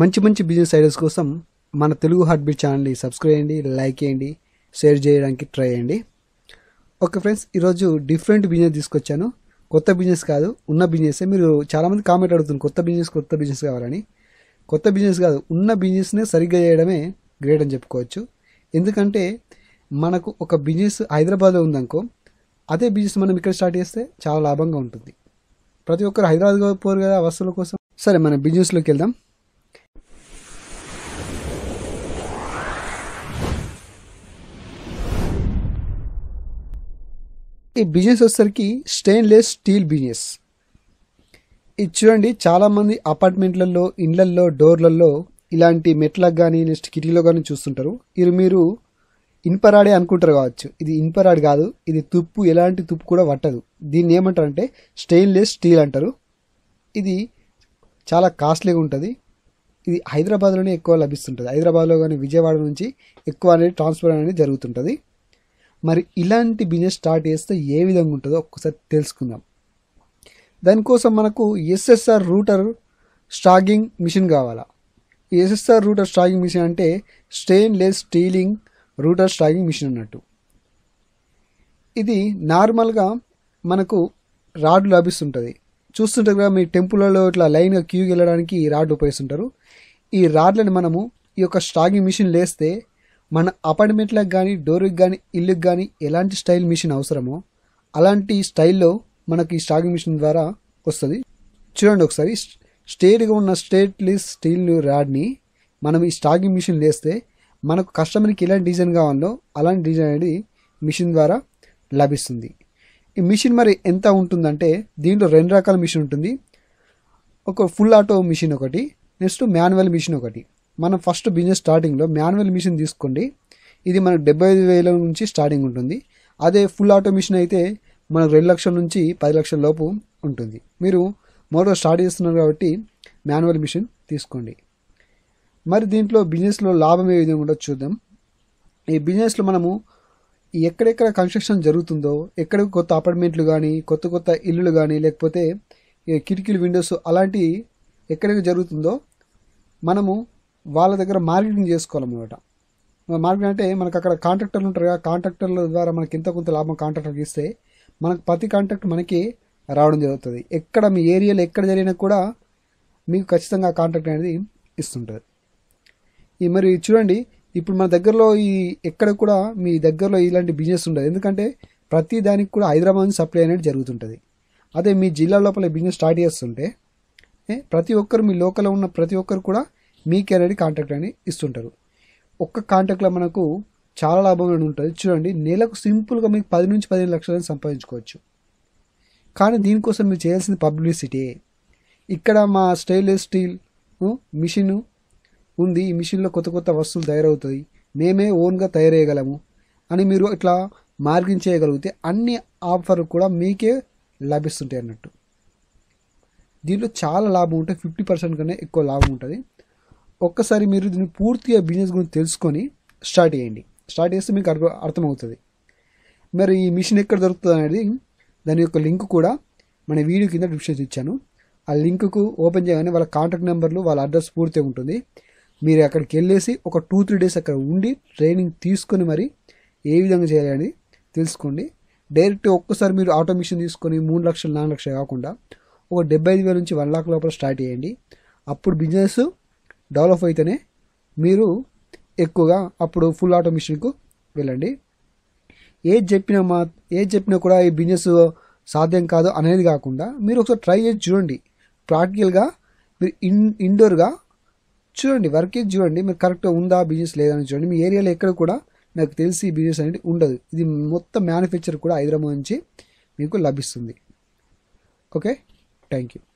మంచి మంచి business ideas కోసం మన తెలుగు హార్ట్ బీట్ ఛానల్ని సబ్స్క్రైబ్ చేయండి, లైక్ చేయండి, షేర్ చేయడానికి ట్రై చేయండి. ఓకే ఫ్రెండ్స్, ఈరోజు డిఫరెంట్ బిజినెస్ తీసుకొచ్చాను. కొత్త బిజినెస్ కాదు, ఉన్న బిజినెస్. మీరు చాలామంది కామెంట్ అడుగుతున్నారు కొత్త బిజినెస్ కావాలని. కొత్త బిజినెస్ కాదు, ఉన్న బిజినెస్నే సరిగ్గా చేయడమే గ్రేట్ అని చెప్పుకోవచ్చు. ఎందుకంటే మనకు ఒక బిజినెస్ హైదరాబాద్లో ఉందనుకో, అదే బిజినెస్ మనం ఇక్కడ స్టార్ట్ చేస్తే చాలా లాభంగా ఉంటుంది. ప్రతి ఒక్కరు హైదరాబాద్ పోరు కదా వస్తువుల కోసం. సరే, మన బిజినెస్లోకి వెళ్దాం. ఈ బిజినెస్ వచ్చేసరికి స్టెయిన్లెస్ స్టీల్ బిజినెస్. ఇది చూడండి, చాలామంది అపార్ట్మెంట్లలో, ఇండ్లల్లో, డోర్లలో ఇలాంటి మెట్లకు కానీ, నెక్స్ట్ కిటికీలో కానీ చూస్తుంటారు. ఇది మీరు ఇన్పరాడే అనుకుంటారు కావచ్చు. ఇది ఇన్పరాడ్ కాదు, ఇది తుప్పు, ఎలాంటి తుప్పు కూడా పట్టదు. దీన్ని ఏమంటారంటే స్టెయిన్లెస్ స్టీల్ అంటారు. ఇది చాలా కాస్ట్లీగా ఉంటుంది. ఇది హైదరాబాద్లోనే ఎక్కువ లభిస్తుంటుంది. హైదరాబాద్లో కానీ విజయవాడ నుంచి ఎక్కువ అనేది ట్రాన్స్ఫర్ అనేది జరుగుతుంటుంది. మరి ఇలాంటి బిజినెస్ స్టార్ట్ చేస్తే ఏ విధంగా ఉంటుందో ఒక్కసారి తెలుసుకుందాం. దానికోసం మనకు ఎస్ఎస్ఆర్ రూటర్ స్టాగింగ్ మిషన్ కావాలా. ఎస్ఎస్ఆర్ రూటర్ స్టాగింగ్ మిషన్ అంటే స్టెయిన్లెస్ స్టీలింగ్ రూటర్ స్టాగింగ్ మిషన్ అన్నట్టు. ఇది నార్మల్గా మనకు రాడ్ లభిస్తుంటుంది. చూస్తుంటారు కదా, మీ టెంపుల్లో ఇట్లా లైన్గా క్యూకి వెళ్ళడానికి ఈ రాడ్ ఉపయోగిస్తుంటారు. ఈ రాడ్లను మనము ఈ యొక్క స్టాగింగ్ మిషన్ లేస్తే మన అపార్ట్మెంట్లకు కానీ, డోర్కి కానీ, ఇల్లుకి కానీ ఎలాంటి స్టైల్ మిషన్ అవసరమో అలాంటి స్టైల్లో మనకి ఈ స్టాగింగ్ మిషన్ ద్వారా వస్తుంది. చూడండి ఒకసారి, స్ట్రేట్గా ఉన్న స్టెయిన్లెస్ స్టీల్ రాడ్ని మనం ఈ స్టాగింగ్ మిషన్ లేస్తే మనకు కస్టమర్కి ఎలాంటి డిజైన్ కావాలో అలాంటి డిజైన్ అనేది మిషన్ ద్వారా లభిస్తుంది. ఈ మిషన్ మరి ఎంత ఉంటుందంటే, దీంట్లో రెండు రకాల మిషన్ ఉంటుంది. ఒక ఫుల్ ఆటో మిషన్ ఒకటి, నెక్స్ట్ మాన్యువల్ మిషన్ ఒకటి. మనం ఫస్ట్ బిజినెస్ స్టార్టింగ్లో మాన్యువల్ మిషన్ తీసుకోండి. ఇది మనకు 75,000 నుంచి స్టార్టింగ్ ఉంటుంది. అదే ఫుల్ ఆటో మిషన్ అయితే మనకు 2 లక్షల నుంచి 10 లక్షల లోపు ఉంటుంది. మీరు మోటార్ స్టార్ట్ చేస్తున్నారు కాబట్టి మాన్యువల్ మిషన్ తీసుకోండి. మరి దీంట్లో బిజినెస్లో లాభం ఏ విధంగా ఉండొచ్చు చూద్దాం. ఈ బిజినెస్లో మనము ఎక్కడెక్కడ కన్స్ట్రక్షన్ జరుగుతుందో, ఎక్కడ కొత్త అపార్ట్మెంట్లు కానీ, కొత్త ఇల్లులు కానీ, లేకపోతే కిటికీలు, విండోస్ అలాంటి ఎక్కడెక్కడ జరుగుతుందో మనము వాళ్ళ దగ్గర మార్కెటింగ్ చేసుకోవాలన్నమాట. మార్కెటింగ్ అంటే మనకు అక్కడ కాంట్రాక్టర్లు ఉంటారు కదా, కాంట్రాక్టర్ల ద్వారా మనకి ఇంత కొంత లాభం కాంట్రాక్టర్కి ఇస్తే మనకు ప్రతి కాంట్రాక్ట్ మనకి రావడం జరుగుతుంది. ఎక్కడ మీ ఏరియాలో ఎక్కడ జరిగినా కూడా మీకు ఖచ్చితంగా కాంట్రాక్ట్ అనేది ఇస్తుంటుంది. ఈ మరి చూడండి, ఇప్పుడు మన దగ్గరలో ఈ ఎక్కడ కూడా మీ దగ్గరలో ఇలాంటి బిజినెస్ ఉండదు. ఎందుకంటే ప్రతి దానికి కూడా హైదరాబాద్ నుంచి సప్లై అనేది జరుగుతుంటుంది. అదే మీ జిల్లా లోపల బిజినెస్ స్టార్ట్ చేస్తుంటే ప్రతి ఒక్కరు, మీ లోకల్లో ఉన్న ప్రతి ఒక్కరు కూడా మీకే అనేది కాంట్రాక్ట్ అని ఇస్తుంటారు. ఒక్క కాంట్రాక్ట్లో మనకు చాలా లాభం ఉంటుంది. చూడండి, నెలకు సింపుల్గా మీకు 10 నుంచి 15 లక్షలని సంపాదించుకోవచ్చు. కానీ దీనికోసం మీరు చేయాల్సింది పబ్లిసిటీ. ఇక్కడ మా స్టెయిన్లెస్ స్టీల్ మిషన్ ఉంది, ఈ మిషన్లో కొత్త వస్తువులు తయారవుతాయి, మేమే ఓన్గా తయారేయగలము అని మీరు ఇట్లా మార్కెటింగ్ చేయగలిగితే అన్ని ఆఫర్లు కూడా మీకే లభిస్తుంటాయి అన్నట్టు. దీంట్లో చాలా లాభం ఉంటుంది. 50% కన్నా ఎక్కువ లాభం ఉంటుంది. ఒక్కసారి మీరు దీన్ని పూర్తిగా బిజినెస్ గురించి తెలుసుకొని స్టార్ట్ చేయండి. స్టార్ట్ చేస్తే మీకు అర్థమవుతుంది. మరి ఈ మిషన్ ఎక్కడ దొరుకుతుంది అనేది దాని యొక్క లింక్ కూడా మన వీడియో కింద డిస్క్రిప్షన్ ఇచ్చాను. ఆ లింక్కు ఓపెన్ చేయగానే వాళ్ళ కాంటాక్ట్ నెంబర్లు, వాళ్ళ అడ్రస్ పూర్తిగా ఉంటుంది. మీరు అక్కడికి వెళ్ళేసి ఒక 2-3 డేస్ అక్కడ ఉండి ట్రైనింగ్ తీసుకొని మరి ఏ విధంగా చేయాలని తెలుసుకోండి. డైరెక్ట్ ఒక్కసారి మీరు ఆటో మిషన్ తీసుకొని 3 లక్షలు 4 లక్షలు కాకుండా ఒక 75,000 నుంచి 1 లక్ష లోపల స్టార్ట్ చేయండి. అప్పుడు బిజినెస్ డెవలప్ అయితేనే మీరు ఎక్కువగా అప్పుడు ఫుల్ ఆటో మిషన్కు వెళ్ళండి. ఏది చెప్పినా కూడా ఈ బిజినెస్ సాధ్యం కాదు అనేది కాకుండా మీరు ఒకసారి ట్రై చేసి చూడండి. ప్రాక్టికల్గా మీరు ఇండోర్గా చూడండి, వర్క్ చేసి చూడండి, మీరు కరెక్ట్గా ఉందా బిజినెస్ లేదని చూడండి. మీ ఏరియాలో ఎక్కడ కూడా నాకు తెలిసి బిజినెస్ అనేది ఉండదు. ఇది మొత్తం మ్యానుఫ్యాక్చర్ కూడా హైదరాబాద్ నుంచి మీకు లభిస్తుంది. Okay, thank you.